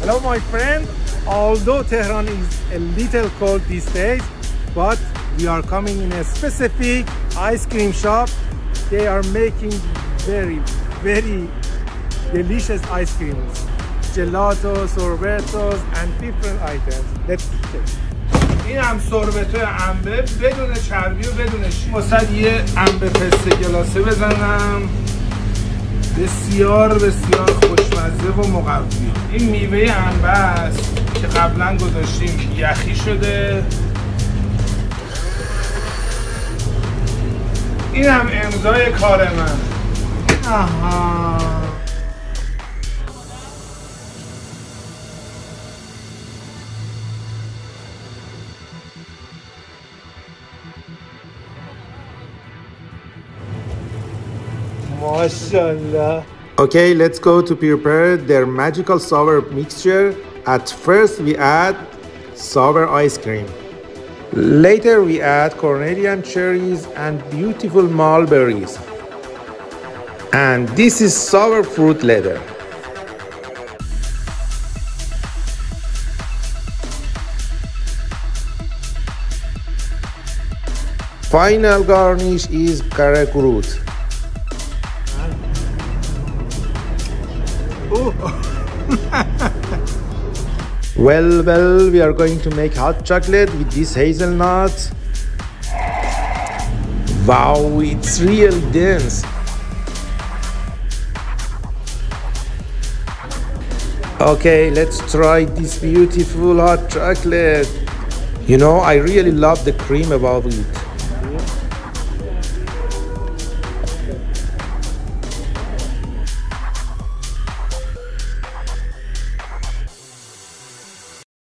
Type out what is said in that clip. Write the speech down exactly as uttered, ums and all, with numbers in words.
Hello my friend, although Tehran is a little cold these days, but we are coming in a specific ice cream shop. They are making very, very delicious ice creams. Gelato, sorbetos and different items. Let's taste. این هم سربتای انبه بدون چربی و بدون شیر. واسه یه انبه پسته گلاسه بزنم. بسیار بسیار خوشمزه و مقوی. این میوه انبه است که قبلا گذاشتیم یخی شده. این هم امضای کار من. آها. MashaAllah. Okay, let's go to prepare their magical sour mixture. At first we add sour ice cream. Later we add Cornelian cherries and beautiful mulberries. And this is sour fruit leather. Final garnish is karak root. Well, well, we are going to make hot chocolate with these hazelnuts. Wow, it's real dense. Okay, let's try this beautiful hot chocolate. You know, I really love the cream above it.